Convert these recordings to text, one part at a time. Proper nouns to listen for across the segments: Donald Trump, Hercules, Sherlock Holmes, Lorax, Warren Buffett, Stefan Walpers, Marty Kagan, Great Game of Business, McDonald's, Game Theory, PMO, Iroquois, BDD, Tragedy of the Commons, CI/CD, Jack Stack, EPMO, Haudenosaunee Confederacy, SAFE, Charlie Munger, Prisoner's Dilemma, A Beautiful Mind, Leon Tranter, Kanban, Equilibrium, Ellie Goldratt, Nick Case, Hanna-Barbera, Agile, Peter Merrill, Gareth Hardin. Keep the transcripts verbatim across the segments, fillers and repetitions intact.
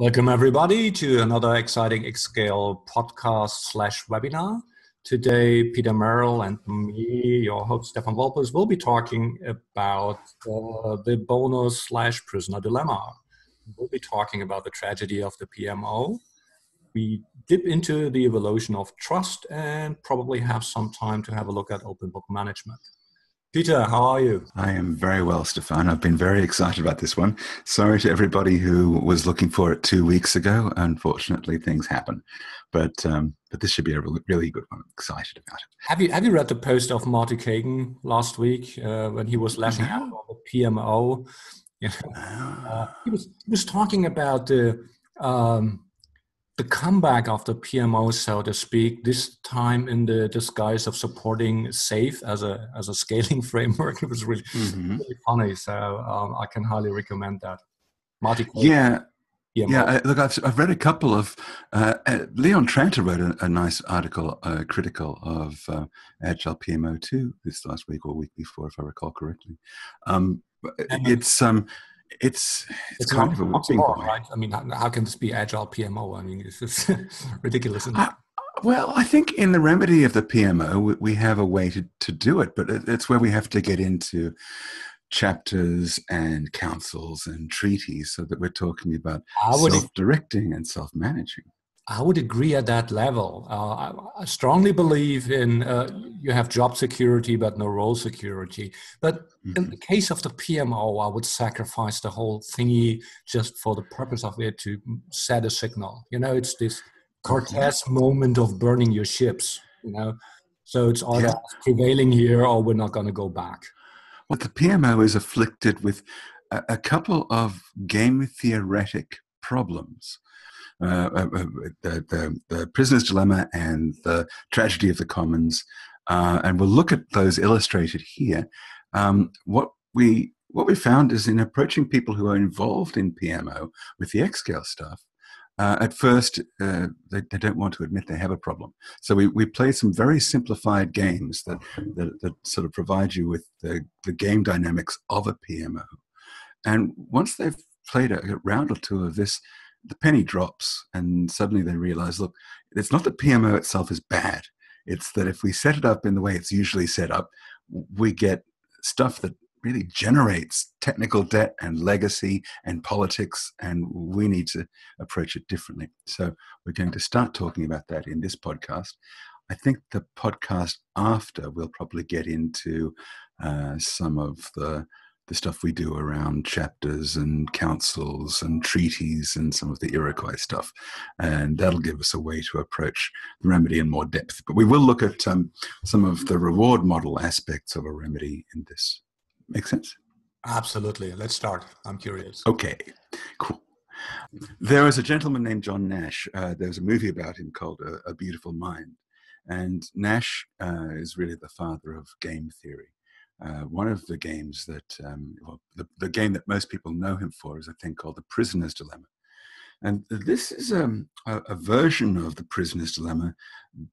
Welcome everybody to another exciting Xscale podcast slash webinar. Today, Peter Merrill and me, your host Stefan Walpers, will be talking about uh, the bonus slash prisoner dilemma. We'll be talking about the tragedy of the P M O. We dip into the evolution of trust and probably have some time to have a look at open book management. Peter, how are you? I am very well, Stefan. I've been very excited about this one. Sorry to everybody who was looking for it two weeks ago. Unfortunately, things happen. But um, but this should be a really good one. I'm excited about it. Have you have you read the post of Marty Kagan last week uh, when he was lashing no. out on the P M O? Yeah. Uh, he was he was talking about the um, the comeback of the P M O, so to speak, this time in the disguise of supporting SAFE as a as a scaling framework. It was really, mm-hmm. really funny, so um, I can highly recommend that. Marty Kagan, yeah, P M O. yeah. I, look, I've I've read a couple of uh, uh, Leon Tranter wrote a, a nice article uh, critical of uh, Agile P M O too this last week or week before, if I recall correctly. Um, it's um. It's, it's, it's kind of a weird one, right? I mean, how, how can this be Agile P M O? I mean, it's just ridiculous, isn't it? I, well, I think in the remedy of the P M O, we, we have a way to, to do it, but it, it's where we have to get into chapters and councils and treaties so that we're talking about self-directing and self-managing. I would agree at that level. Uh, I, I strongly believe in uh, you have job security, but no role security. But mm-hmm. in the case of the P M O, I would sacrifice the whole thingy just for the purpose of it to set a signal. You know, it's this Cortez yeah. moment of burning your ships, you know. So it's either yeah. prevailing here or we're not going to go back. Well, the P M O is afflicted with a, a couple of game theoretic problems. Uh, uh, uh, the, the, the Prisoner's Dilemma and the Tragedy of the Commons, uh, and we'll look at those illustrated here. Um, what we what we found is in approaching people who are involved in P M O with the Xscale stuff, uh, at first uh, they, they don't want to admit they have a problem. So we, we play some very simplified games that, that, that sort of provide you with the, the game dynamics of a P M O. And once they've played a, a round or two of this, the penny drops and suddenly they realize, look, it's not that P M O itself is bad. It's that if we set it up in the way it's usually set up, we get stuff that really generates technical debt and legacy and politics, and we need to approach it differently. So we're going to start talking about that in this podcast. I think the podcast after we'll probably get into uh, some of the the stuff we do around chapters and councils and treaties and some of the Iroquois stuff. And that'll give us a way to approach the remedy in more depth. But we will look at um, some of the reward model aspects of a remedy in this. Make sense? Absolutely. Let's start. I'm curious. Okay, cool. There was a gentleman named John Nash. Uh, there was a movie about him called A, a Beautiful Mind. And Nash uh, is really the father of game theory. Uh, one of the games that, um, well, the, the game that most people know him for is a thing called the Prisoner's Dilemma. And this is um, a, a version of the Prisoner's Dilemma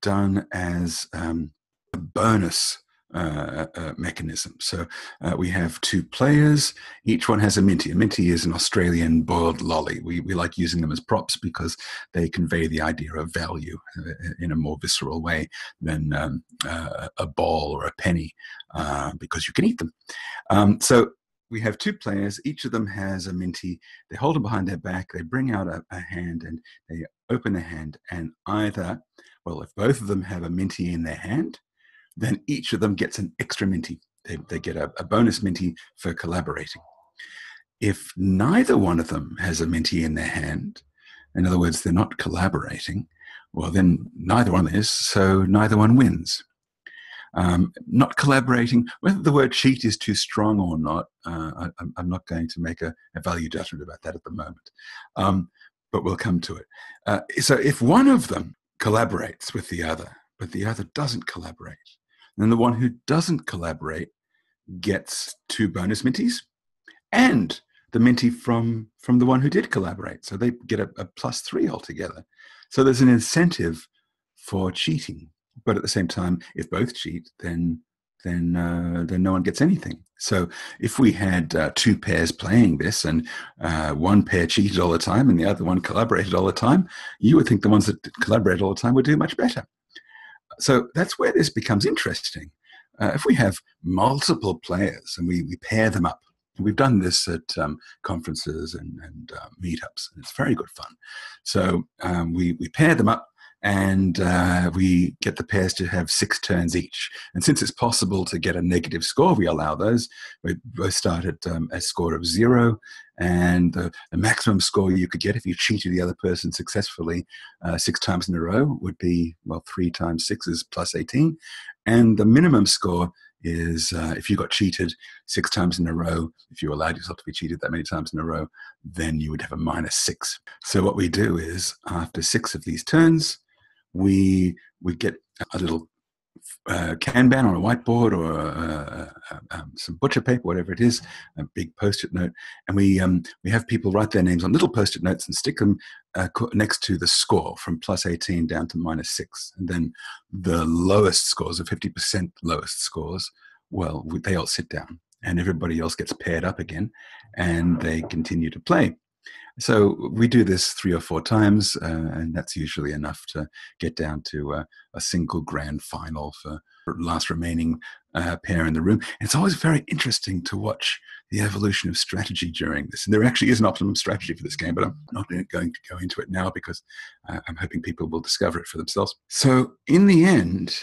done as um, a bonus uh, uh, mechanism. So uh, we have two players, each one has a Minty. A Minty is an Australian boiled lolly. We, we like using them as props because they convey the idea of value in a more visceral way than um, uh, a ball or a penny. Uh, because you can eat them. Um, so we have two players. Each of them has a Minty. They hold it behind their back. They bring out a, a hand and they open the hand. And either, well, if both of them have a Minty in their hand, then each of them gets an extra Minty. They, they get a, a bonus Minty for collaborating. If neither one of them has a Minty in their hand, in other words, they're not collaborating, well, then neither one is, so neither one wins. Um, not collaborating, whether the word cheat is too strong or not, uh, I, I'm not going to make a, a value judgment about that at the moment, um, but we'll come to it. Uh, so if one of them collaborates with the other, but the other doesn't collaborate, then the one who doesn't collaborate gets two bonus Minties and the Minty from, from the one who did collaborate. So they get a, a plus three altogether. So there's an incentive for cheating. But at the same time, if both cheat, then then uh, then no one gets anything. So if we had uh, two pairs playing this, and uh, one pair cheated all the time and the other one collaborated all the time, you would think the ones that collaborated all the time would do much better. So that's where this becomes interesting. Uh, if we have multiple players and we, we pair them up, and we've done this at um, conferences and, and uh, meetups, and it's very good fun. So um, we, we pair them up, and uh, we get the pairs to have six turns each. And since it's possible to get a negative score, we allow those. We both start at um, a score of zero, and the, the maximum score you could get if you cheated the other person successfully uh, six times in a row would be, well, three times six is plus eighteen. And the minimum score is uh, if you got cheated six times in a row, if you allowed yourself to be cheated that many times in a row, then you would have a minus six. So what we do is, after six of these turns, we we get a little uh, Kanban on a whiteboard, or uh, uh, um, some butcher paper, whatever it is, a big Post-it note, and we um, we have people write their names on little Post-it notes and stick them uh, next to the score from plus eighteen down to minus six, and then the lowest scores, the fifty percent lowest scores, well, they all sit down, and everybody else gets paired up again, and they continue to play. So we do this three or four times, uh, and that's usually enough to get down to uh, a single grand final for last remaining uh, pair in the room. And it's always very interesting to watch the evolution of strategy during this. And there actually is an optimum strategy for this game, but I'm not going to go into it now because uh, I'm hoping people will discover it for themselves. So in the end,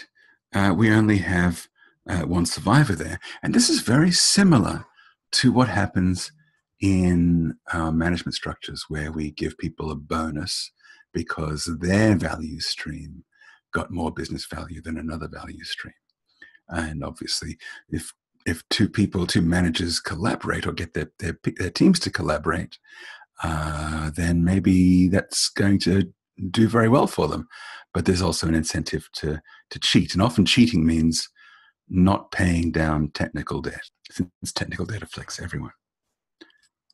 uh, we only have uh, one survivor there. And this is very similar to what happens in our management structures, where we give people a bonus because their value stream got more business value than another value stream. And obviously, if if two people, two managers collaborate or get their, their, their teams to collaborate, uh, then maybe that's going to do very well for them. But there's also an incentive to, to cheat. And often cheating means not paying down technical debt, since technical debt affects everyone.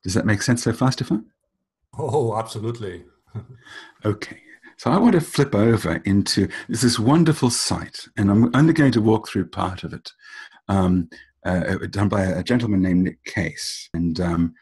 Does that make sense so far, Stefan? Oh, absolutely. Okay. So I want to flip over into this, this wonderful site, and I'm only going to walk through part of it, um, uh, done by a gentleman named Nick Case. And um,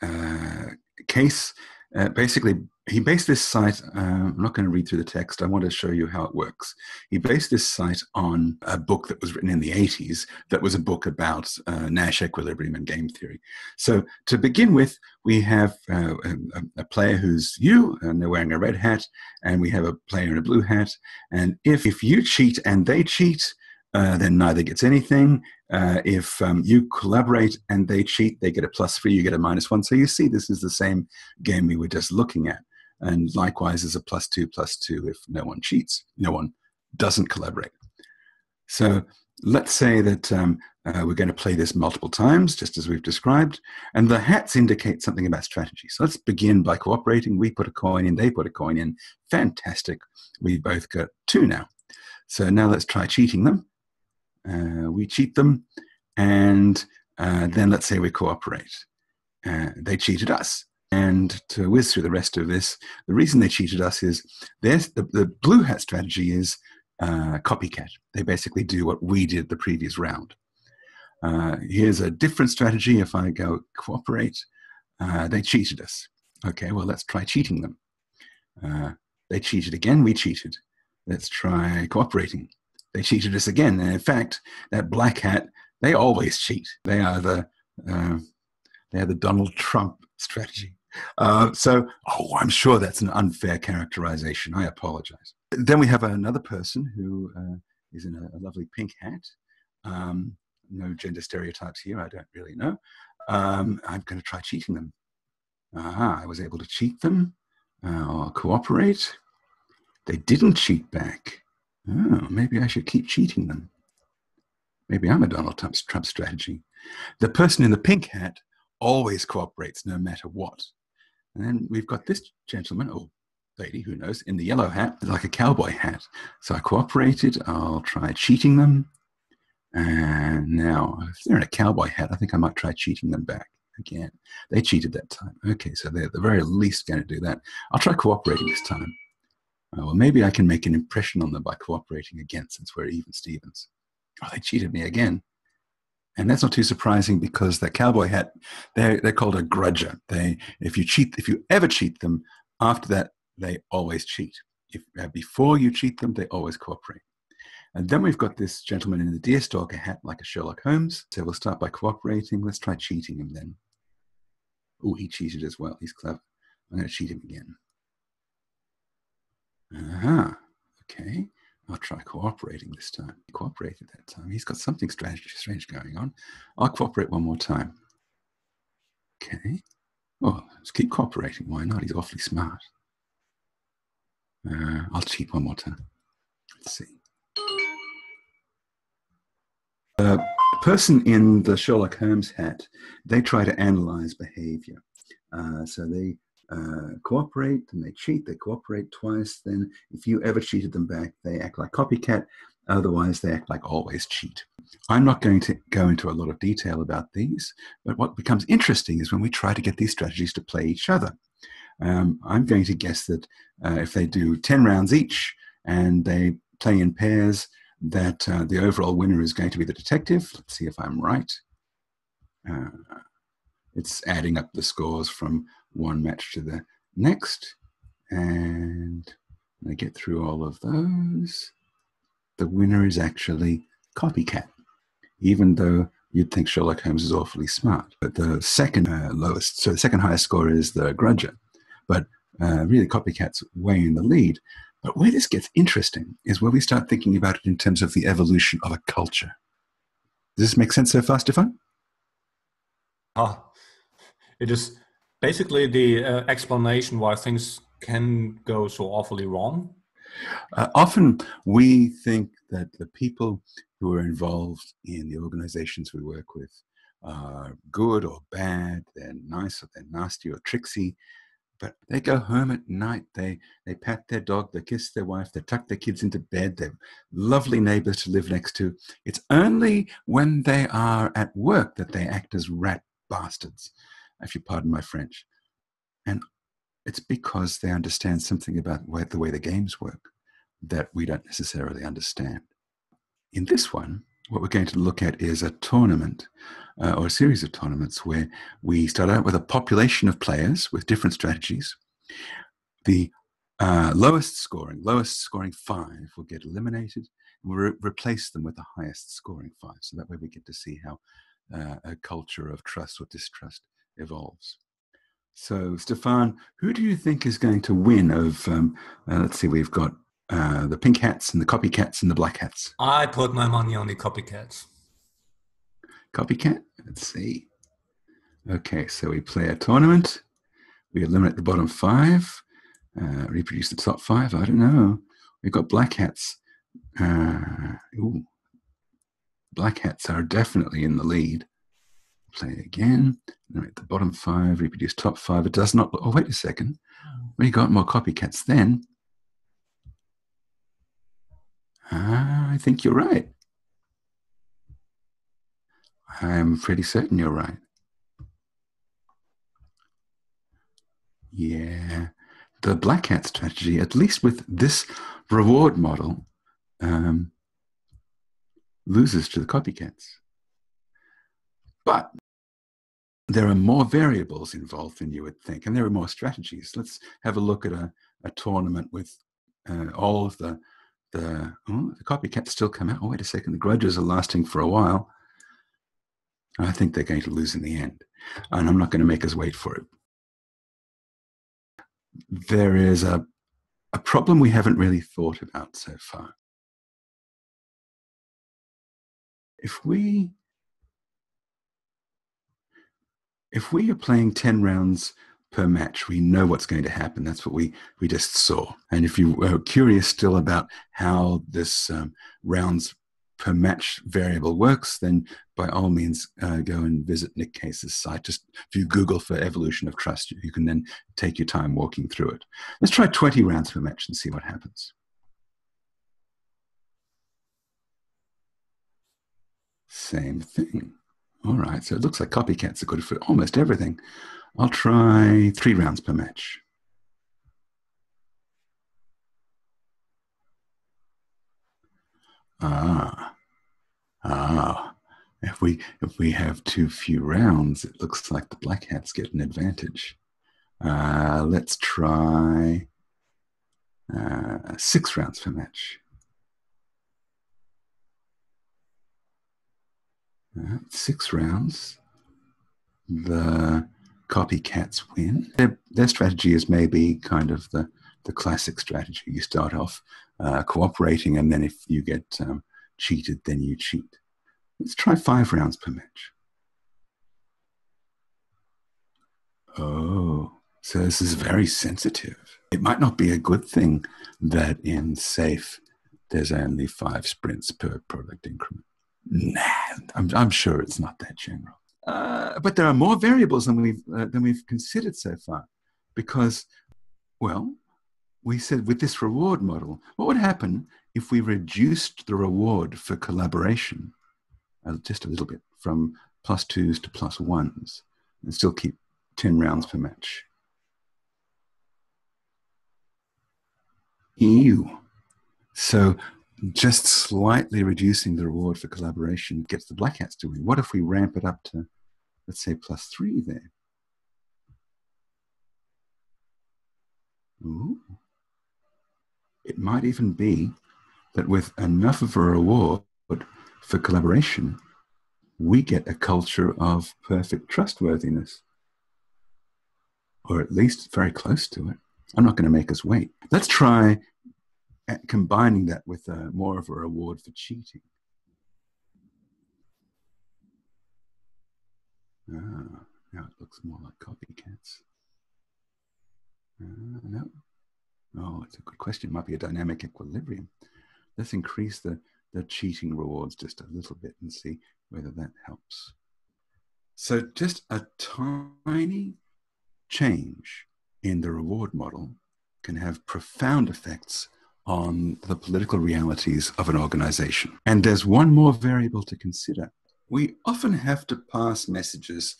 uh, Case, uh, basically, he based this site, uh, I'm not going to read through the text, I want to show you how it works. He based this site on a book that was written in the eighties that was a book about uh, Nash equilibrium and game theory. So to begin with, we have uh, a, a player who's you, and they're wearing a red hat, and we have a player in a blue hat. And if, if you cheat and they cheat, uh, then neither gets anything. Uh, if um, you collaborate and they cheat, they get a plus three, you get a minus one. So you see, this is the same game we were just looking at. And likewise, there's a plus two, plus two if no one cheats, no one doesn't collaborate. So let's say that um, uh, we're going to play this multiple times, just as we've described. And the hats indicate something about strategy. So let's begin by cooperating. We put a coin in, they put a coin in. Fantastic. We both got two now. So now let's try cheating them. Uh, we cheat them. And uh, then let's say we cooperate. Uh, they cheated us. And to whiz through the rest of this, the reason they cheated us is the, the blue hat strategy is uh, copycat. They basically do what we did the previous round. Uh, here's a different strategy. If I go cooperate, uh, they cheated us. Okay, well, let's try cheating them. Uh, they cheated again, we cheated. Let's try cooperating. They cheated us again. And in fact, that black hat, they always cheat. They are the, uh, they are the Donald Trump strategy. Uh, so, oh, I'm sure that's an unfair characterization. I apologize. Then we have another person who uh, is in a, a lovely pink hat. Um, no gender stereotypes here. I don't really know. Um, I'm going to try cheating them. Aha, I was able to cheat them uh, or cooperate. They didn't cheat back. Oh, maybe I should keep cheating them. Maybe I'm a Donald Trump, Trump strategy. The person in the pink hat always cooperates no matter what. And then we've got this gentleman, or lady, who knows, in the yellow hat, like a cowboy hat. So I cooperated, I'll try cheating them. And now, if they're in a cowboy hat, I think I might try cheating them back again. They cheated that time. Okay, so they're at the very least going to do that. I'll try cooperating this time. Uh, well, maybe I can make an impression on them by cooperating again, since we're even Stevens. Oh, they cheated me again. And that's not too surprising because that cowboy hat, they're, they're called a grudger. They, if you cheat, if you ever cheat them, after that, they always cheat. If uh, before you cheat them, they always cooperate. And then we've got this gentleman in the deerstalker hat, like a Sherlock Holmes. So we'll start by cooperating. Let's try cheating him then. Oh, he cheated as well. He's clever. I'm going to cheat him again. Aha, okay. I'll try cooperating this time. He cooperated that time. He's got something strange, strange going on. I'll cooperate one more time. Okay. Well, let's keep cooperating. Why not? He's awfully smart. Uh, I'll cheat one more time. Let's see. The person in the Sherlock Holmes hat, they try to analyze behavior. Uh, so they Uh, cooperate, and they cheat, they cooperate twice, then if you ever cheated them back, they act like copycat, otherwise they act like always cheat. I'm not going to go into a lot of detail about these, but what becomes interesting is when we try to get these strategies to play each other. Um, I'm going to guess that uh, if they do ten rounds each and they play in pairs, that uh, the overall winner is going to be the detective. Let's see if I'm right. Uh, it's adding up the scores from one match to the next, and I get through all of those. The winner is actually copycat, even though you'd think Sherlock Holmes is awfully smart. But the second uh, lowest, so the second highest score is the grudger, but uh, really copycat's way in the lead. But where this gets interesting is where we start thinking about it in terms of the evolution of a culture. Does this make sense so far, Stefan? Ah, it just... Basically, the uh, explanation why things can go so awfully wrong? Uh, often we think that the people who are involved in the organizations we work with are good or bad, they're nice or they're nasty or tricksy, but they go home at night, they, they pat their dog, they kiss their wife, they tuck their kids into bed, they're lovely neighbors to live next to. It's only when they are at work that they act as rat bastards, if you pardon my French. And it's because they understand something about the way the games work that we don't necessarily understand. In this one, what we're going to look at is a tournament uh, or a series of tournaments where we start out with a population of players with different strategies. The uh, lowest scoring, lowest scoring five will get eliminated, and we'll re replace them with the highest scoring five. So that way we get to see how uh, a culture of trust or distrust evolves. So, Stefan, who do you think is going to win of, um, uh, let's see, we've got uh, the pink hats and the copycats and the black hats. I put my money on the copycats. Copycat? Let's see. Okay, so we play a tournament. We eliminate the bottom five, uh, reproduce the top five. I don't know. We've got black hats. Uh, ooh. Black hats are definitely in the lead. Play again. Now at the bottom five, reproduce top five. It does not. Oh, wait a second. We got more copycats then. Ah, I think you're right. I'm pretty certain you're right. Yeah. The black hat strategy, at least with this reward model, um, loses to the copycats. But there are more variables involved than you would think, and there are more strategies. Let's have a look at a, a tournament with uh, all of the, the, oh, the copycats still come out. Oh, wait a second, the grudges are lasting for a while. I think they're going to lose in the end, and I'm not going to make us wait for it. There is a, a problem we haven't really thought about so far. If we... If we are playing ten rounds per match, we know what's going to happen. That's what we, we just saw. And if you are curious still about how this um, rounds per match variable works, then by all means, uh, go and visit Nick Case's site. Just if you Google for evolution of trust, you can then take your time walking through it. Let's try twenty rounds per match and see what happens. Same thing. All right, so it looks like copycats are good for almost everything. I'll try three rounds per match. Ah, ah, if if we if we have too few rounds, it looks like the black hats get an advantage. Uh, let's try uh, six rounds per match. Uh, six rounds. The copycats win. Their, their strategy is maybe kind of the, the classic strategy. You start off uh, cooperating, and then if you get um, cheated, then you cheat. Let's try five rounds per match. Oh, so this is very sensitive. It might not be a good thing that in SAFE there's only five sprints per product increment. Nah, I'm, I'm sure it's not that general. Uh, but there are more variables than we've, uh, than we've considered so far because, well, we said with this reward model, what would happen if we reduced the reward for collaboration uh, just a little bit from plus twos to plus ones and still keep ten rounds per match? Ew. So just slightly reducing the reward for collaboration gets the black hats to win. What if we ramp it up to, let's say, plus three there? Ooh. It might even be that with enough of a reward for collaboration, we get a culture of perfect trustworthiness, or at least very close to it. I'm not going to make us wait. Let's try combining that with a, more of a reward for cheating. Ah, now it looks more like copycats. Uh, no. Oh, it's a good question. It might be a dynamic equilibrium. Let's increase the, the cheating rewards just a little bit and see whether that helps. So just a tiny change in the reward model can have profound effects on the political realities of an organization. And there's one more variable to consider. We often have to pass messages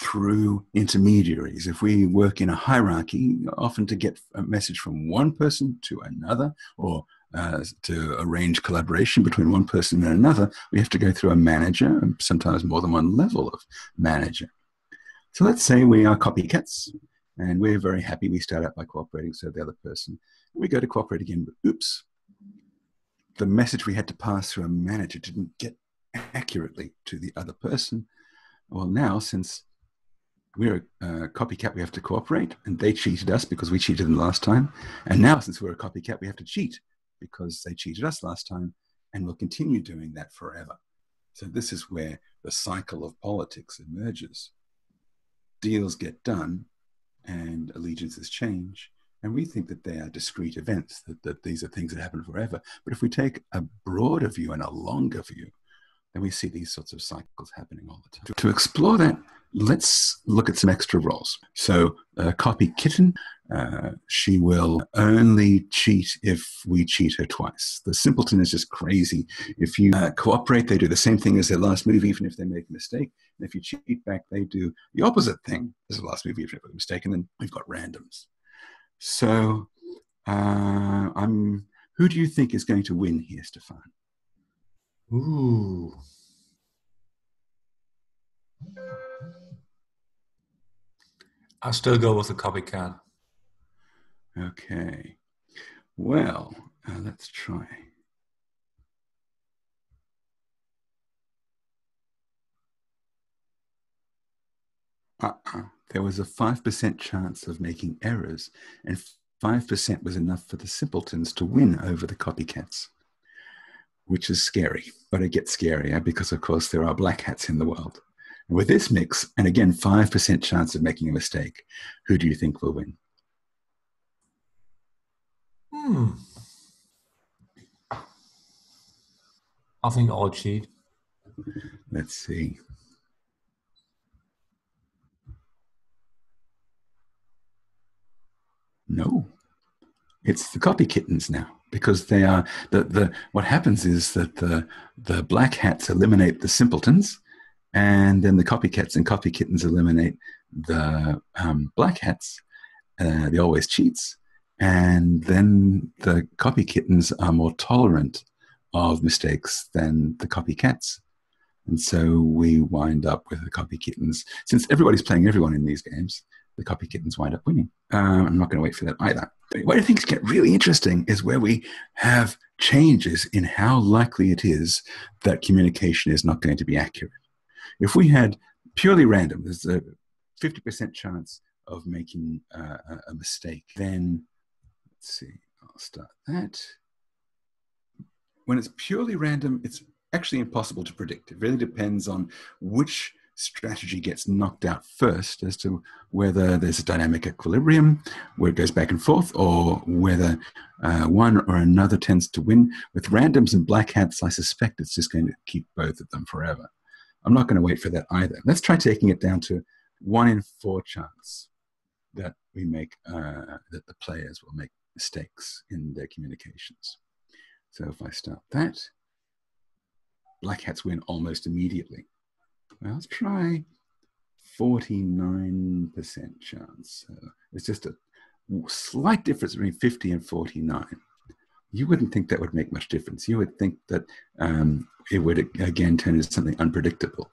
through intermediaries. If we work in a hierarchy, often to get a message from one person to another, or uh, to arrange collaboration between one person and another, we have to go through a manager, and sometimes more than one level of manager. So let's say we are copycats, and we're very happy. We start out by cooperating, so the other person, we go to cooperate again, but oops, the message we had to pass through a manager didn't get accurately to the other person. Well, now, since we're a copycat, we have to cooperate, and they cheated us because we cheated them last time. And now, since we're a copycat, we have to cheat because they cheated us last time, and we'll continue doing that forever. So this is where the cycle of politics emerges. Deals get done, and allegiances change. And we think that they are discrete events, that, that these are things that happen forever. But if we take a broader view and a longer view, then we see these sorts of cycles happening all the time. To explore that, let's look at some extra roles. So uh, copy kitten, uh, she will only cheat if we cheat her twice. The simpleton is just crazy. If you uh, cooperate, they do the same thing as their last move, even if they make a mistake. And if you cheat back, they do the opposite thing as the last move, even if they make a mistake. And then we've got randoms. So uh, I'm, who do you think is going to win here, Stefan? Ooh. I'll still go with the copycat. Okay. Well, uh, let's try. Uh-uh. There was a five percent chance of making errors, and five percent was enough for the simpletons to win over the copycats, which is scary. But it gets scarier because, of course, there are black hats in the world. And with this mix, and again, five percent chance of making a mistake, who do you think will win? Hmm. I think I'll cheat. Let's see. No, it's the copy kittens now, because they are the, the what happens is that the the black hats eliminate the simpletons, and then the copycats and copy kittens eliminate the um, black hats, uh, the always cheats, and then the copy kittens are more tolerant of mistakes than the copycats, And so we wind up with the copy kittens. Since everybody's playing everyone in these games, the copy kittens wind up winning. Um, I'm not going to wait for that either. But where things get really interesting is where we have changes in how likely it is that communication is not going to be accurate. If we had purely random, there's a fifty percent chance of making uh, a mistake, then let's see, I'll start that. When it's purely random, it's actually impossible to predict. It really depends on which strategy gets knocked out first as to whether there's a dynamic equilibrium where it goes back and forth, or whether uh, one or another tends to win. With randoms and black hats, I suspect it's just going to keep both of them forever. I'm not going to wait for that either. Let's try taking it down to one in four chance that we make, uh, that the players will make mistakes in their communications. So if I start that, black hats win almost immediately. Well, let's try forty-nine percent chance. So it's just a slight difference between fifty and forty-nine. You wouldn't think that would make much difference. You would think that um, it would again turn into something unpredictable.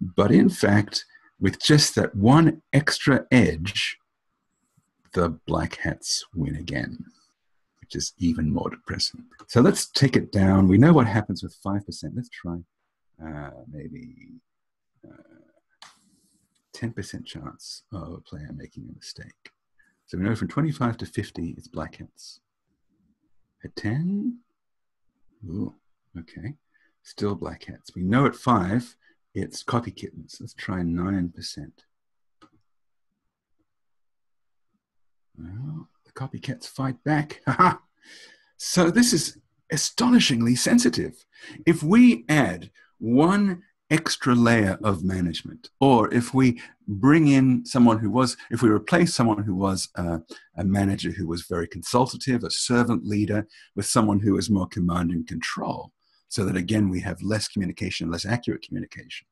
But in fact, with just that one extra edge, the black hats win again, which is even more depressing. So let's take it down. We know what happens with five percent. Let's try uh, maybe ten percent uh, chance of a player making a mistake. So we know from twenty-five to fifty, it's black hats. At ten, ooh, okay, still black hats. We know at five, it's copy kittens. Let's try nine percent. Well, the copycats fight back. So this is astonishingly sensitive. If we add one extra layer of management, or if we bring in someone who was, if we replace someone who was uh, a manager who was very consultative, a servant leader, with someone who is more command and control, so that again we have less communication, less accurate communication,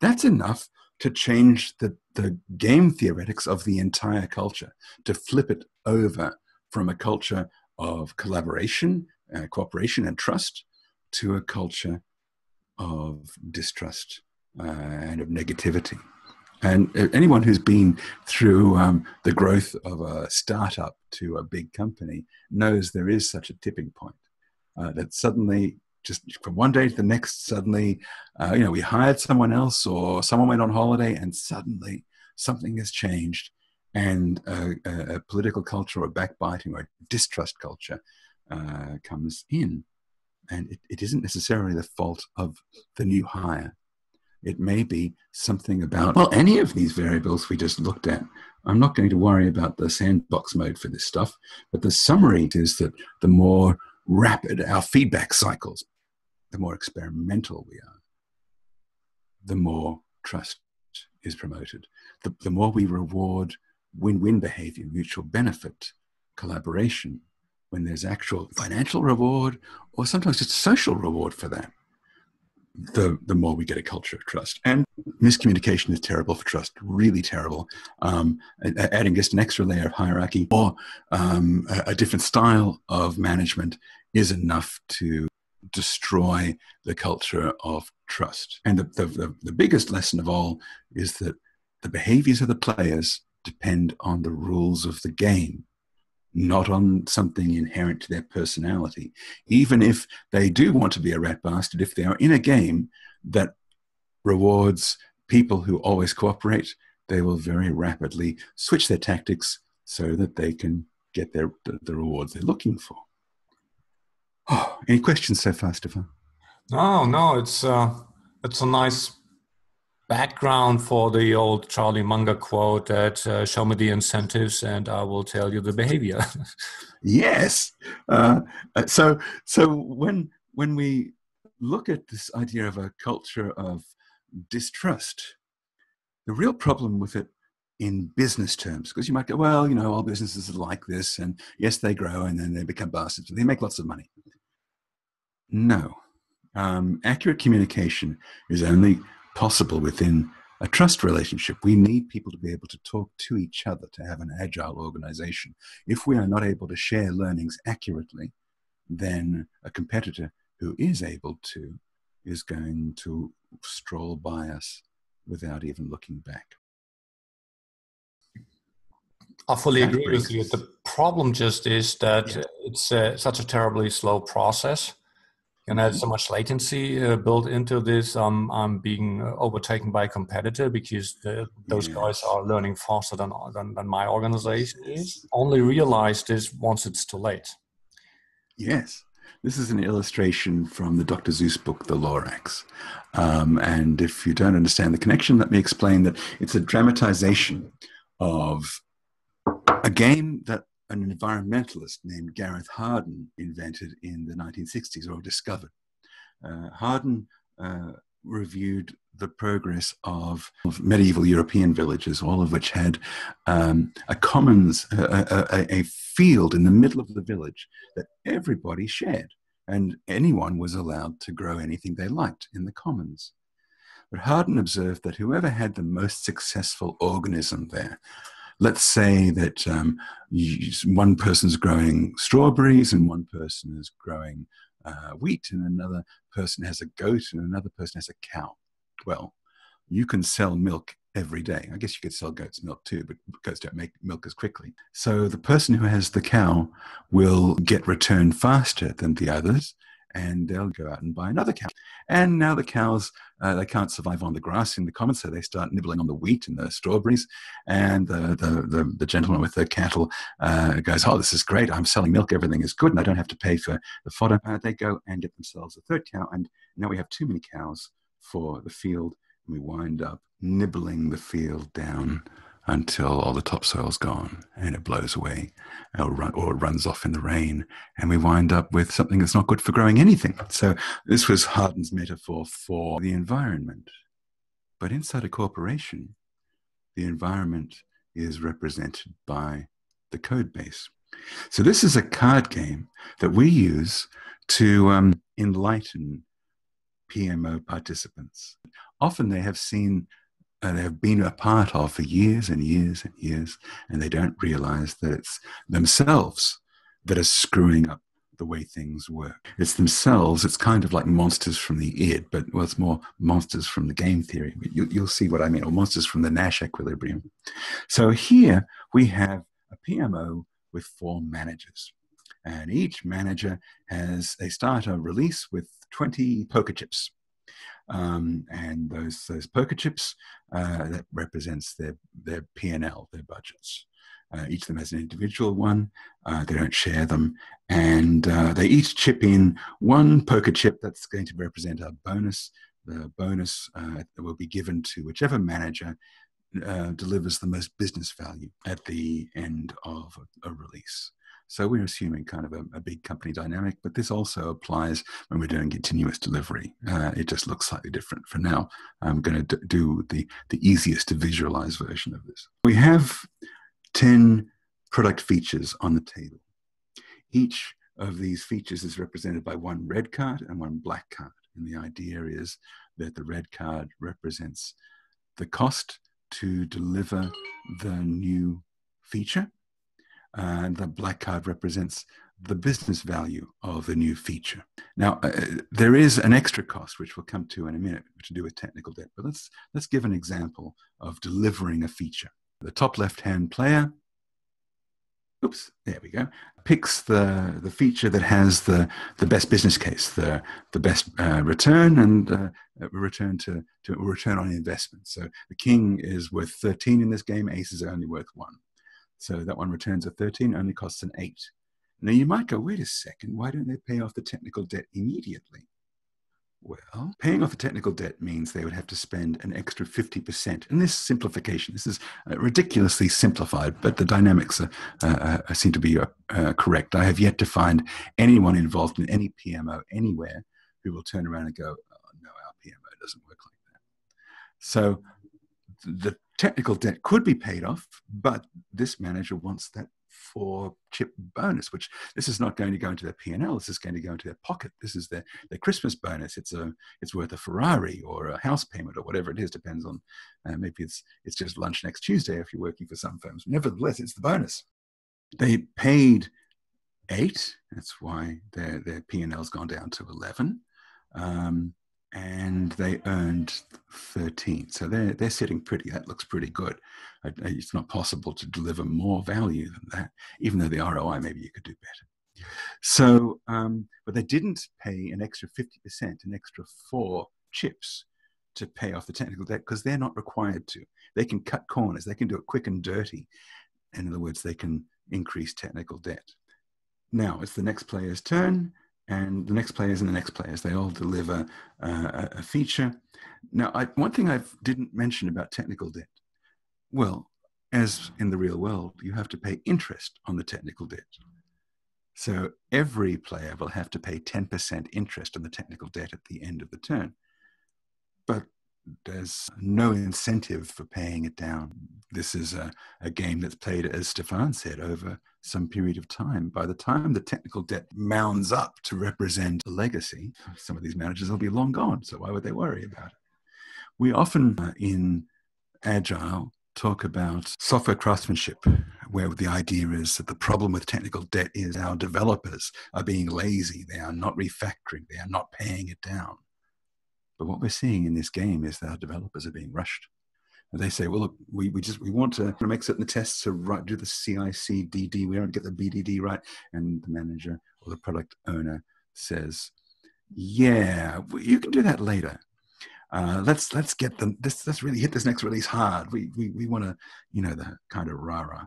that's enough to change the, the game theoretics of the entire culture, to flip it over from a culture of collaboration, uh, cooperation and trust, to a culture of distrust uh, and of negativity. And anyone who's been through um, the growth of a startup to a big company knows there is such a tipping point, uh, that suddenly, just from one day to the next, suddenly, uh, you know, we hired someone else or someone went on holiday, and suddenly something has changed, and a, a, a political culture or backbiting or distrust culture uh, comes in. And it, it isn't necessarily the fault of the new hire. It may be something about, well, any of these variables we just looked at. I'm not going to worry about the sandbox mode for this stuff, but the summary is that the more rapid our feedback cycles, the more experimental we are, the more trust is promoted. The, the more we reward win-win behavior, mutual benefit, collaboration, when there's actual financial reward or sometimes just social reward for that, the, the more we get a culture of trust. And miscommunication is terrible for trust, really terrible. Um, adding just an extra layer of hierarchy or um, a, a different style of management is enough to destroy the culture of trust. And the, the, the, the biggest lesson of all is that the behaviors of the players depend on the rules of the game, not on something inherent to their personality. Even if they do want to be a rat bastard, if they are in a game that rewards people who always cooperate, they will very rapidly switch their tactics so that they can get their, the, the rewards they're looking for. Oh, any questions so far, Stefan? No, no, it's, uh, it's a nice background for the old Charlie Munger quote that uh, show me the incentives and I will tell you the behavior. Yes. Uh, so so when, when we look at this idea of a culture of distrust, the real problem with it in business terms, because you might go, well, you know, all businesses are like this, and yes, they grow and then they become bastards, but they make lots of money. No. Um, accurate communication is only possible within a trust relationship. We need people to be able to talk to each other, to have an agile organization. If we are not able to share learnings accurately, then a competitor who is able to is going to stroll by us without even looking back. I fully that agree with you. The problem just is that yeah. it's uh, such a terribly slow process. And there's so much latency uh, built into this. Um, I'm being overtaken by a competitor because the, those yes. guys are learning faster than, than than my organization is. Only realize this once it's too late. Yes. This is an illustration from the Doctor Seuss book, The Lorax. Um, and if you don't understand the connection, let me explain that it's a dramatization of a game that an environmentalist named Gareth Hardin invented in the nineteen sixties, or discovered. Uh, Hardin uh, reviewed the progress of, of medieval European villages, all of which had um, a commons, a, a, a field in the middle of the village that everybody shared, and anyone was allowed to grow anything they liked in the commons. But Hardin observed that whoever had the most successful organism there, let's say that um, one person's growing strawberries and one person is growing uh, wheat and another person has a goat and another person has a cow. Well, you can sell milk every day. I guess you could sell goat's milk too, but goats don't make milk as quickly. So the person who has the cow will get returned faster than the others, and they'll go out and buy another cow. And now the cows, uh, they can't survive on the grass in the commons, so they start nibbling on the wheat and the strawberries. And the, the, the, the gentleman with the cattle uh, goes, oh, this is great. I'm selling milk. Everything is good, and I don't have to pay for the fodder. Uh, they go and get themselves a third cow, and now we have too many cows for the field. And we wind up nibbling the field down until all the topsoil's gone and it blows away or, run, or it runs off in the rain, and we wind up with something that's not good for growing anything. So this was Hardin's metaphor for the environment. But inside a corporation, the environment is represented by the code base. So this is a card game that we use to um, enlighten P M O participants. Often they have seen Uh, they have been a part of for years and years and years, and they don't realize that it's themselves that are screwing up the way things work. It's themselves. It's kind of like monsters from the id, but well, it's more monsters from the game theory. You, you'll see what I mean, or monsters from the Nash equilibrium. So here we have a P M O with four managers, and each manager has a starter release with twenty poker chips. Um, and those those poker chips uh, that represents their their P and L, their budgets. Uh, each of them has an individual one. Uh, they don't share them, and uh, they each chip in one poker chip that's going to represent a bonus. The bonus uh, will be given to whichever manager uh, delivers the most business value at the end of a, a release. So we're assuming kind of a, a big company dynamic, but this also applies when we're doing continuous delivery. Uh, it just looks slightly different. For now, I'm going to do the, the easiest to visualize version of this. We have ten product features on the table. Each of these features is represented by one red card and one black card. And the idea is that the red card represents the cost to deliver the new feature. And the black card represents the business value of the new feature. Now, uh, there is an extra cost, which we'll come to in a minute, to do with technical debt. But let's, let's give an example of delivering a feature. The top left-hand player, oops, there we go, picks the, the feature that has the, the best business case, the, the best uh, return, and uh, return, to, to return on investment. So the king is worth thirteen in this game, ace is only worth one. So that one returns a thirteen, only costs an eight. Now you might go, wait a second, why don't they pay off the technical debt immediately? Well, paying off the technical debt means they would have to spend an extra fifty percent. And this simplification, this is ridiculously simplified, but the dynamics are, uh, uh, seem to be uh, uh, correct. I have yet to find anyone involved in any P M O anywhere who will turn around and go, oh, no, our P M O doesn't work like that. So the technical debt could be paid off, but this manager wants that four-chip bonus, which this is not going to go into their P and L. This is going to go into their pocket. This is their, their Christmas bonus. It's a it's worth a Ferrari or a house payment or whatever it is. Depends on uh, maybe it's it's just lunch next Tuesday if you're working for some firms. Nevertheless, it's the bonus. They paid eight. That's why their their P and L's gone down to eleven. Um, and they earned thirteen. So they're, they're sitting pretty. That looks pretty good. It's not possible to deliver more value than that, even though the R O I, maybe you could do better. So, um, but they didn't pay an extra fifty percent, an extra four chips to pay off the technical debt, because they're not required to. They can cut corners. They can do it quick and dirty. In other words, they can increase technical debt. Now it's the next player's turn, and the next players and the next players, they all deliver uh, a feature. Now, I, one thing I didn't mention about technical debt. Well, as in the real world, you have to pay interest on the technical debt. So every player will have to pay ten percent interest on the technical debt at the end of the turn. But there's no incentive for paying it down. This is a, a game that's played, as Stefan said, over some period of time. By the time the technical debt mounds up to represent a legacy, some of these managers will be long gone, so why would they worry about it? We often uh, in Agile talk about software craftsmanship, where the idea is that the problem with technical debt is our developers are being lazy, they are not refactoring, they are not paying it down. But what we're seeing in this game is that our developers are being rushed. And they say, well, look, we, we just we want to make certain the tests are right, do the C I C D D, we don't get the B D D right. And the manager or the product owner says, yeah, you can do that later. Uh, let's let's get them. Let's, let's really hit this next release hard. We we we want to, you know, the kind of rah rah.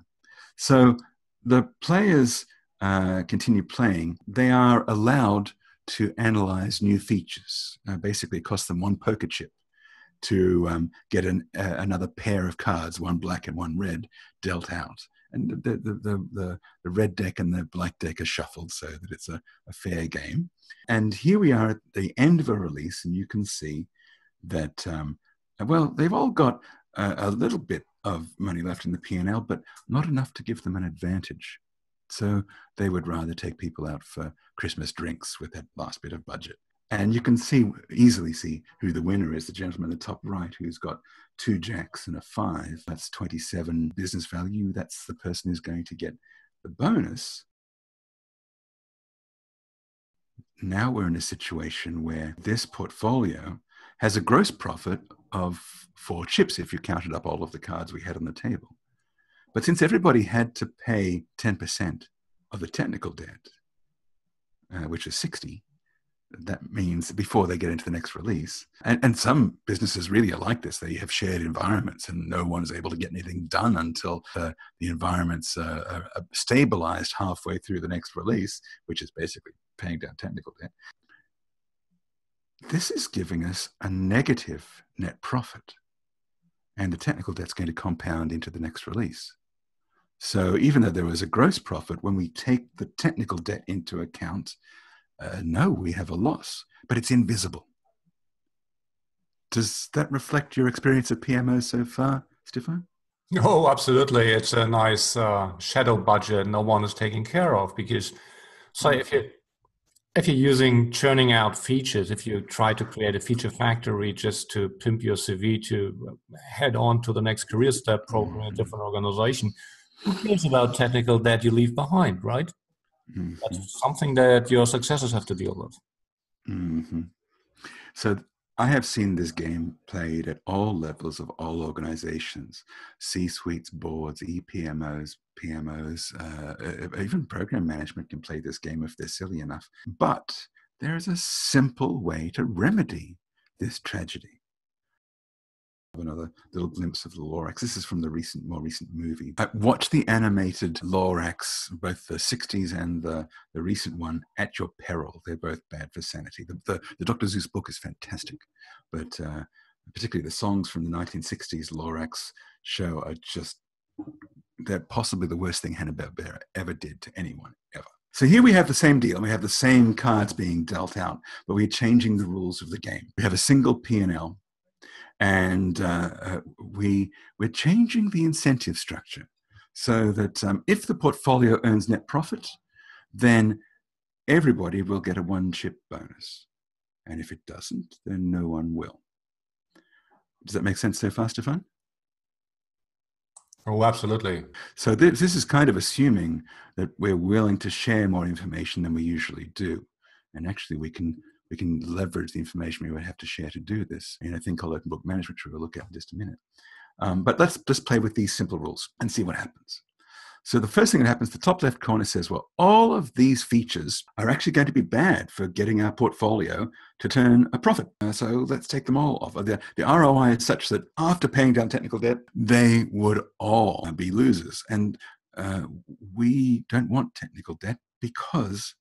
So the players uh, continue playing. They are allowed to analyze new features. Uh, basically, it costs them one poker chip to um, get an, uh, another pair of cards, one black and one red, dealt out. And the, the, the, the, the red deck and the black deck are shuffled so that it's a, a fair game. And here we are at the end of a release, and you can see that, um, well, they've all got a, a little bit of money left in the P and L, but not enough to give them an advantage. So they would rather take people out for Christmas drinks with that last bit of budget. And you can see, easily see who the winner is, the gentleman in the top right who's got two jacks and a five. That's twenty-seven business value. That's the person who's going to get the bonus. Now we're in a situation where this portfolio has a gross profit of four chips if you counted up all of the cards we had on the table. But since everybody had to pay ten percent of the technical debt, uh, which is sixty, that means before they get into the next release, and, and some businesses really are like this, they have shared environments and no one is able to get anything done until uh, the environments uh, are, are stabilized halfway through the next release, which is basically paying down technical debt. This is giving us a negative net profit. And the technical debt's going to compound into the next release. So even though there was a gross profit, when we take the technical debt into account, uh, no, we have a loss, but it's invisible. Does that reflect your experience of P M O so far, Stefan? Oh, absolutely. It's a nice uh, shadow budget no one is taking care of, because so if you... If you're using churning out features, if you try to create a feature factory just to pimp your C V to head on to the next career step program at a different organization, who cares about technical debt you leave behind, right? Mm-hmm. That's something that your successors have to deal with. Mm-hmm. So I have seen this game played at all levels of all organizations, C-suites, boards, E P M Os, P M Os, uh, even program management can play this game if they're silly enough. But there is a simple way to remedy this tragedy. Another little glimpse of the Lorax. This is from the recent, more recent movie. Uh, watch the animated Lorax, both the sixties and the, the recent one, at your peril. They're both bad for sanity. The, the, the Doctor Seuss book is fantastic, but uh, particularly the songs from the nineteen sixties Lorax show are just... they're possibly the worst thing Hanna-Barbera ever did to anyone, ever. So here we have the same deal. We have the same cards being dealt out, but we're changing the rules of the game. We have a single P and L, and uh, uh, we, we're changing the incentive structure so that um, if the portfolio earns net profit, then everybody will get a one-chip bonus. And if it doesn't, then no one will. Does that make sense so far, Stefan? Oh, absolutely. So this, this is kind of assuming that we're willing to share more information than we usually do. And actually we can we can leverage the information we would have to share to do this in a thing called open book management, which we will look at in just a minute. Um, but let's just play with these simple rules and see what happens. So the first thing that happens, the top left corner says, well, all of these features are actually going to be bad for getting our portfolio to turn a profit. Uh, so let's take them all off. The, the R O I is such that after paying down technical debt, they would all be losers. And uh, we don't want technical debt because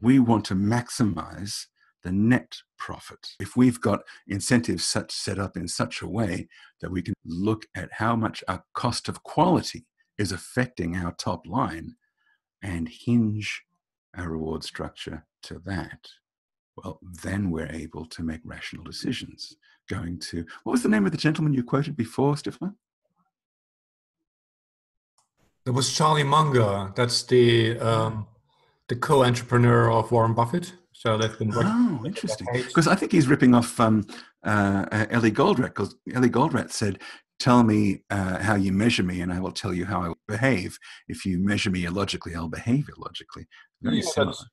we want to maximize the net profit. If we've got incentives such set up in such a way that we can look at how much our cost of quality is affecting our top line and hinge our reward structure to that, well, then we're able to make rational decisions. Going to, what was the name of the gentleman you quoted before, Stefan? That was Charlie Munger. That's the, um, the co-entrepreneur of Warren Buffett. So that's been oh, interesting. Because I think he's ripping off um, uh, uh, Ellie Goldratt, because Ellie Goldratt said, tell me uh, how you measure me and I will tell you how I behave. If you measure me illogically, I'll behave illogically. Very yeah, that's,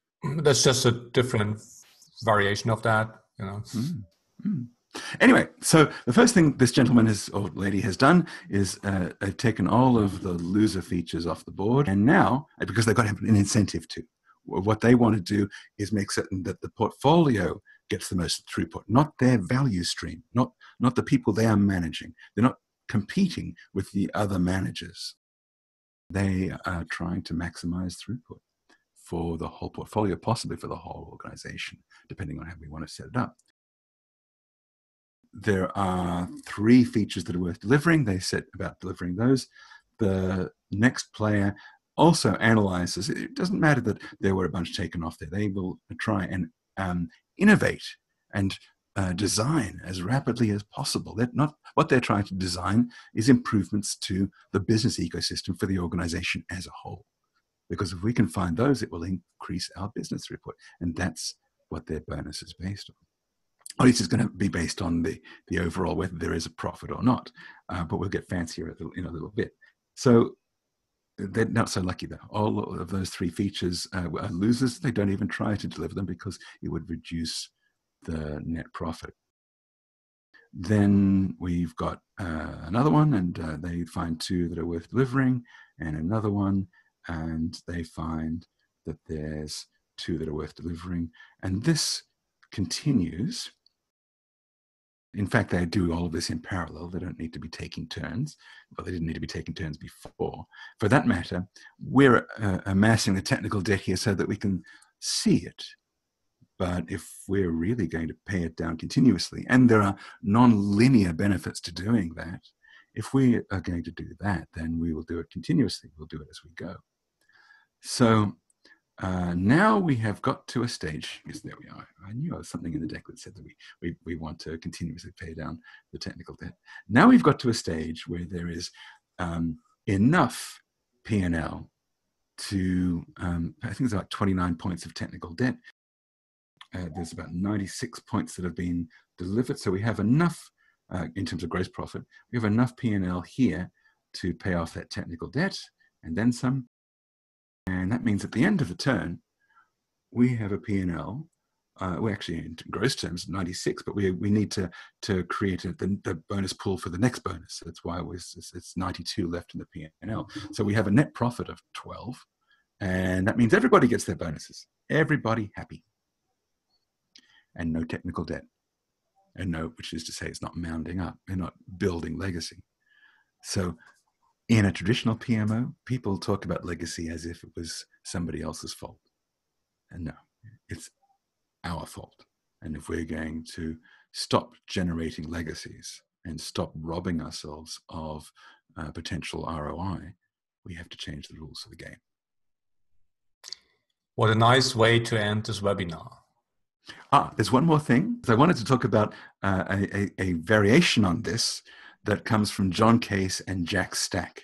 that's just a different variation of that, you know. Mm, mm. Anyway, so the first thing this gentleman has, or lady has done is uh, taken all of the loser features off the board. And now, because they've got an incentive to, what they want to do is make certain that the portfolio gets the most throughput, not their value stream, not, not the people they are managing. They're not competing with the other managers. They are trying to maximize throughput for the whole portfolio, possibly for the whole organization, depending on how we want to set it up. There are three features that are worth delivering. They set about delivering those. The next player also analyzes. It doesn't matter that there were a bunch taken off there. They will try and um, innovate and Uh, design as rapidly as possible. They're not, what they're trying to design is improvements to the business ecosystem for the organization as a whole. Because if we can find those, it will increase our business throughput. And that's what their bonus is based on. Or at least it's going to be based on the, the overall, whether there is a profit or not. Uh, but we'll get fancier in a little bit. So they're not so lucky though. All of those three features uh, are losers. They don't even try to deliver them because it would reduce the net profit. Then we've got uh, another one, and uh, they find two that are worth delivering, and another one, and they find that there's two that are worth delivering. And this continues. In fact, they do all of this in parallel. They don't need to be taking turns. Well, they didn't need to be taking turns before. For that matter, we're uh, amassing the technical debt here so that we can see it. But if we're really going to pay it down continuously, and there are non-linear benefits to doing that, if we are going to do that, then we will do it continuously. We'll do it as we go. So uh, now we have got to a stage, yes, there we are. I knew I was something in the deck that said that we, we, we want to continuously pay down the technical debt. Now we've got to a stage where there is um, enough P and L to, um, I think it's about twenty-nine points of technical debt. Uh, there's about ninety-six points that have been delivered. So we have enough, uh, in terms of gross profit, we have enough P and L here to pay off that technical debt and then some. And that means at the end of the turn, we have a P and L. Uh, we're actually in gross terms, ninety-six, but we, we need to, to create a, the, the bonus pool for the next bonus. That's why it was, it's, it's ninety-two left in the P and L. So we have a net profit of twelve. And that means everybody gets their bonuses. Everybody happy. And no technical debt, and no, which is to say it's not mounding up, they're not building legacy. So in a traditional P M O, people talk about legacy as if it was somebody else's fault. And no, it's our fault. And if we're going to stop generating legacies and stop robbing ourselves of uh, potential R O I, we have to change the rules of the game. What a nice way to end this webinar. Ah, there's one more thing. I wanted to talk about uh, a, a, a variation on this that comes from John Case and Jack Stack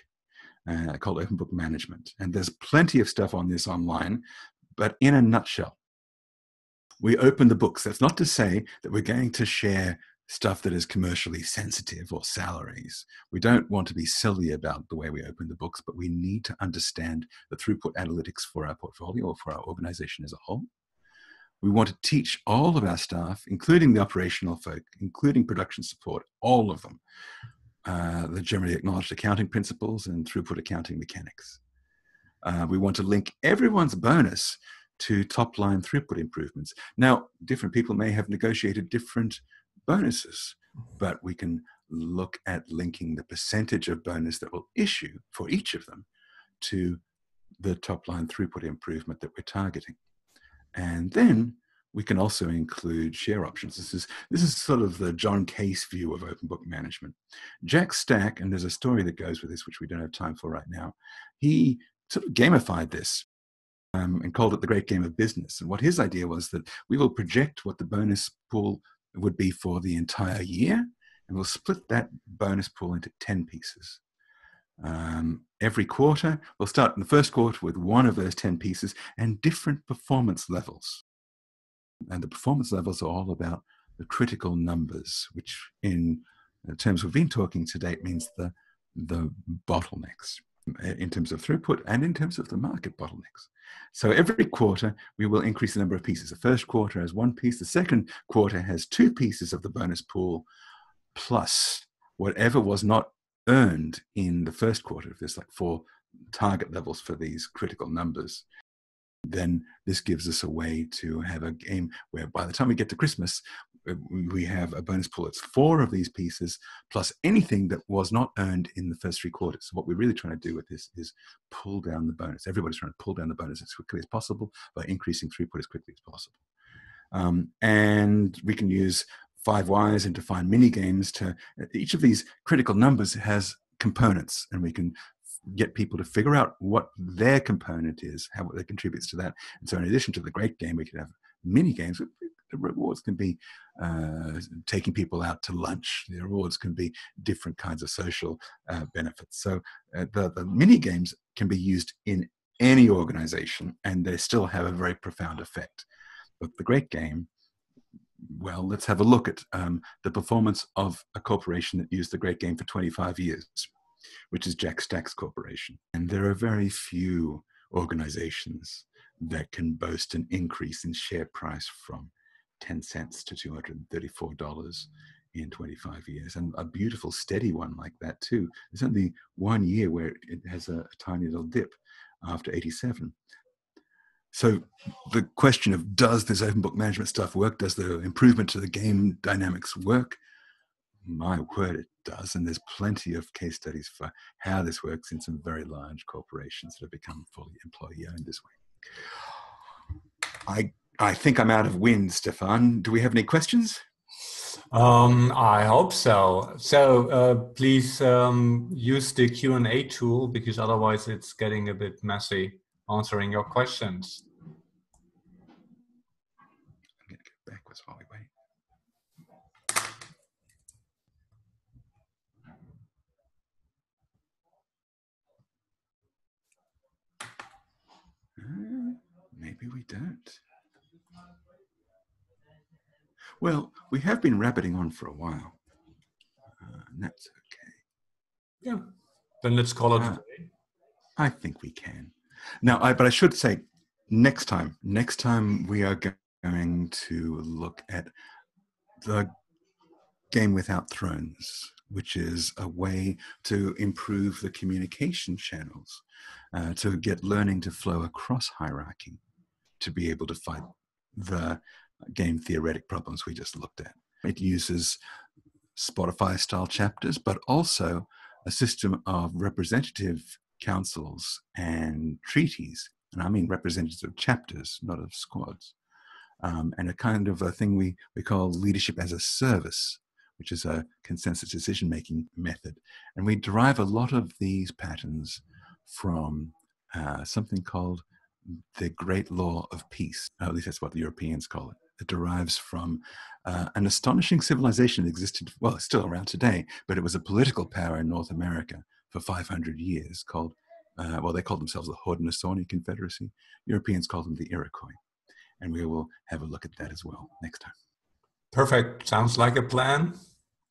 uh, called Open Book Management. And there's plenty of stuff on this online, but in a nutshell, we open the books. That's not to say that we're going to share stuff that is commercially sensitive or salaries. We don't want to be silly about the way we open the books, but we need to understand the throughput analytics for our portfolio or for our organization as a whole. We want to teach all of our staff, including the operational folk, including production support, all of them, uh, the generally acknowledged accounting principles and throughput accounting mechanics. Uh, we want to link everyone's bonus to top line throughput improvements. Now, different people may have negotiated different bonuses, but we can look at linking the percentage of bonus that we'll issue for each of them to the top line throughput improvement that we're targeting. And then we can also include share options. This is, this is sort of the John Case view of open book management. Jack Stack, and there's a story that goes with this, which we don't have time for right now, he sort of gamified this um, and called it the Great Game of Business. And what his idea was that we will project what the bonus pool would be for the entire year, and we'll split that bonus pool into ten pieces. Um, every quarter, we'll start in the first quarter with one of those ten pieces and different performance levels. And the performance levels are all about the critical numbers, which in terms we've been talking to date means the, the bottlenecks in terms of throughput and in terms of the market bottlenecks. So every quarter, we will increase the number of pieces. The first quarter has one piece. The second quarter has two pieces of the bonus pool, plus whatever was not earned in the first quarter. If there's like four target levels for these critical numbers, then this gives us a way to have a game where by the time we get to Christmas, we have a bonus pool. It's four of these pieces plus anything that was not earned in the first three quarters. So what we're really trying to do with this is pull down the bonus. Everybody's trying to pull down the bonus as quickly as possible by increasing throughput as quickly as possible. Um, and we can use five whys and define mini games to each of these critical numbers has components, and we can get people to figure out what their component is, how it contributes to that. And so in addition to the great game, we could have mini games. The rewards can be uh, taking people out to lunch. The rewards can be different kinds of social uh, benefits. So uh, the, the mini games can be used in any organization, and they still have a very profound effect. But the great game, well, let's have a look at um, the performance of a corporation that used the great game for twenty-five years, which is Jack Stack's corporation. And there are very few organizations that can boast an increase in share price from ten cents to two hundred thirty-four dollars in twenty-five years. And a beautiful, steady one like that too. There's only one year where it has a tiny little dip after eighty-seven. So the question of, does this open book management stuff work? Does the improvement to the game dynamics work? My word, it does. And there's plenty of case studies for how this works in some very large corporations that have become fully employee-owned this way. I I think I'm out of wind, Stefan. Do we have any questions? Um, I hope so. So uh, please um, use the Q and A tool, because otherwise it's getting a bit messy answering your questions. I'm going to go backwards while we wait. Uh, maybe we don't. Well, we have been rabbiting on for a while. Uh, and that's okay. Yeah. Then let's call it uh, today. I think we can. Now, I, but I should say, next time, next time we are going to look at the game without thrones, which is a way to improve the communication channels, uh, to get learning to flow across hierarchy, to be able to fight the game theoretic problems we just looked at. It uses Spotify-style chapters, but also a system of representative councils and treaties, and I mean representatives of chapters, not of squads, um, and a kind of a thing we, we call leadership as a service, which is a consensus decision-making method. And we derive a lot of these patterns from uh, something called the Great Law of Peace, or at least that's what the Europeans call it. It derives from uh, an astonishing civilization that existed, well, it's still around today, but it was a political power in North America for five hundred years called, uh, well, they called themselves the Haudenosaunee Confederacy. Europeans called them the Iroquois. And we will have a look at that as well next time. Perfect. Sounds like a plan.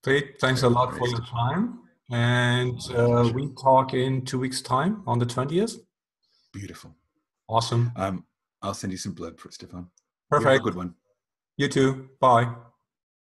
Pete, thanks a lot for your time. And uh, we talk in two weeks' time on the twentieth. Beautiful. Awesome. Um, I'll send you some blurb for it, Stefan. Perfect. Have a good one. You too. Bye.